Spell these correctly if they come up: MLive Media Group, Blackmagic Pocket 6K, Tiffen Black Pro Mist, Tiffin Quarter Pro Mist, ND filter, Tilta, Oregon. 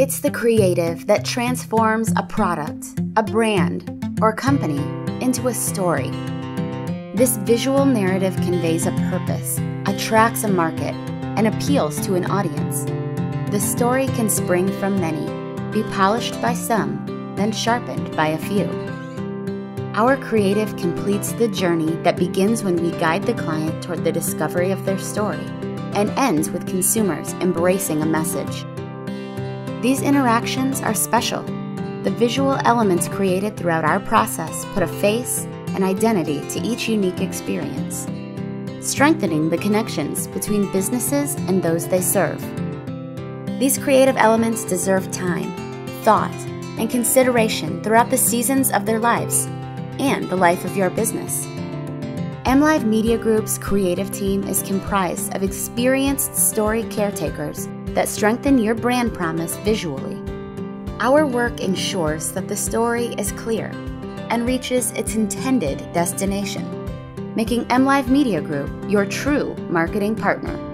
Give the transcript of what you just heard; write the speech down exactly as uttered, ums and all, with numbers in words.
It's the creative that transforms a product, a brand, or company into a story. This visual narrative conveys a purpose, attracts a market, and appeals to an audience. The story can spring from many, be polished by some, then sharpened by a few. Our creative completes the journey that begins when we guide the client toward the discovery of their story and ends with consumers embracing a message. These interactions are special. The visual elements created throughout our process put a face and identity to each unique experience, strengthening the connections between businesses and those they serve. These creative elements deserve time, thought, and consideration throughout the seasons of their lives and the life of your business. MLive Media Group's creative team is comprised of experienced story caretakers that strengthen your brand promise visually. Our work ensures that the story is clear and reaches its intended destination, making MLive Media Group your true marketing partner.